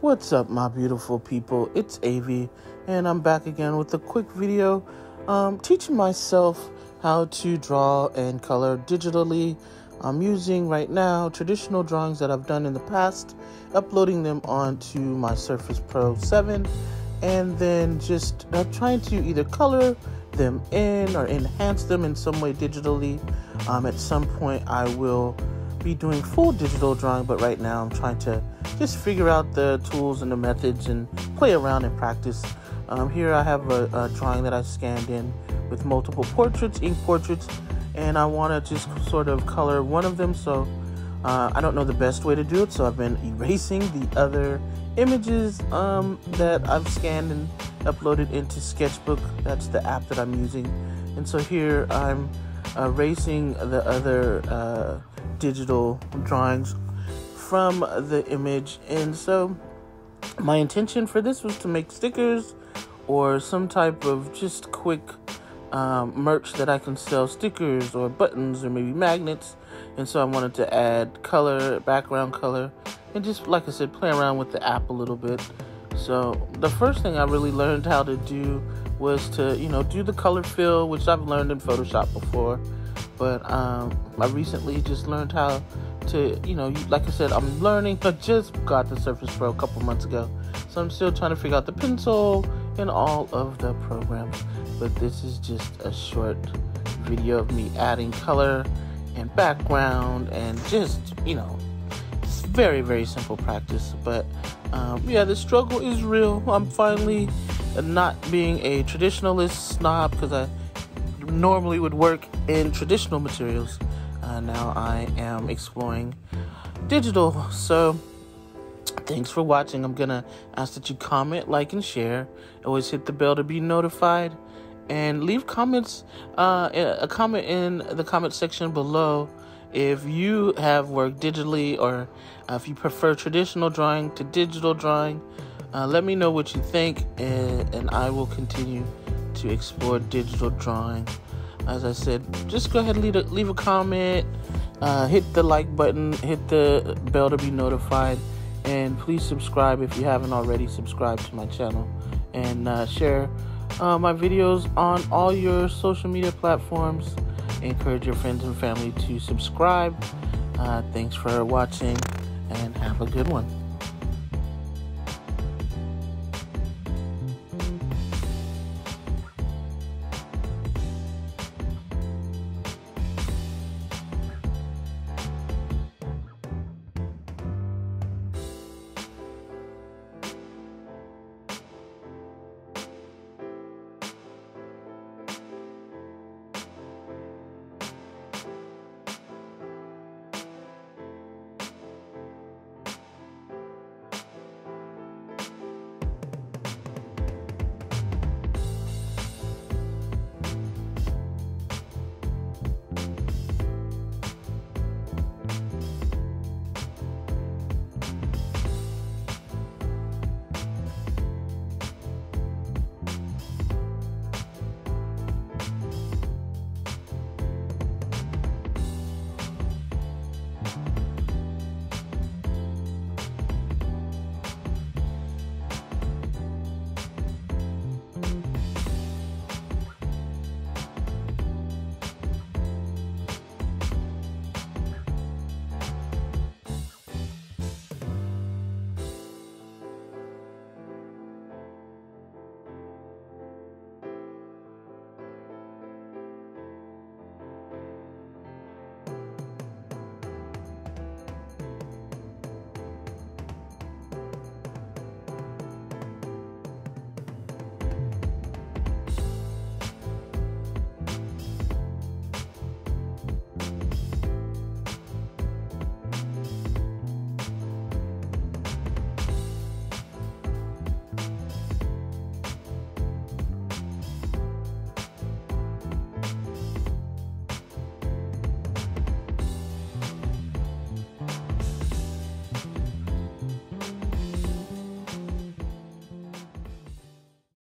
What's up, my beautiful people? It's Avy, and I'm back again with a quick video teaching myself how to draw and color digitally. I'm using right now traditional drawings that I've done in the past, uploading them onto my Surface Pro 7, and then just trying to either color them in or enhance them in some way digitally. At some point I will be doing full digital drawing, but right now I'm trying to just figure out the tools and the methods and play around and practice. Here I have a drawing that I scanned in with multiple portraits, ink portraits, and I want to just sort of color one of them, so I don't know the best way to do it, so I've been erasing the other images that I've scanned and uploaded into Sketchbook. That's the app that I'm using. And so here I'm erasing the other digital drawings from the image. And so my intention for this was to make stickers or some type of just quick merch that I can sell, stickers or buttons or maybe magnets. And so I wanted to add color, background color, and just, like I said, play around with the app a little bit. So the first thing I really learned how to do was to, you know, do the color fill, which I've learned in Photoshop before, but I recently just learned how to, you know, like I said, I'm learning. I just got the Surface Pro a couple months ago, so I'm still trying to figure out the pencil and all of the programs. But this is just a short video of me adding color and background and just, you know, it's very, very simple practice. But yeah, the struggle is real. I'm finally not being a traditionalist snob, because I normally would work in traditional materials. Now I am exploring digital. So thanks for watching. I'm gonna ask that you comment, like, and share. Always hit the bell to be notified, and leave comments, a comment in the comment section below if you have worked digitally, or if you prefer traditional drawing to digital drawing. Let me know what you think, and I will continue to explore digital drawing. As I said, just go ahead and leave a comment, hit the like button, hit the bell to be notified, and please subscribe if you haven't already subscribed to my channel, and share my videos on all your social media platforms. Encourage your friends and family to subscribe. Thanks for watching, and have a good one.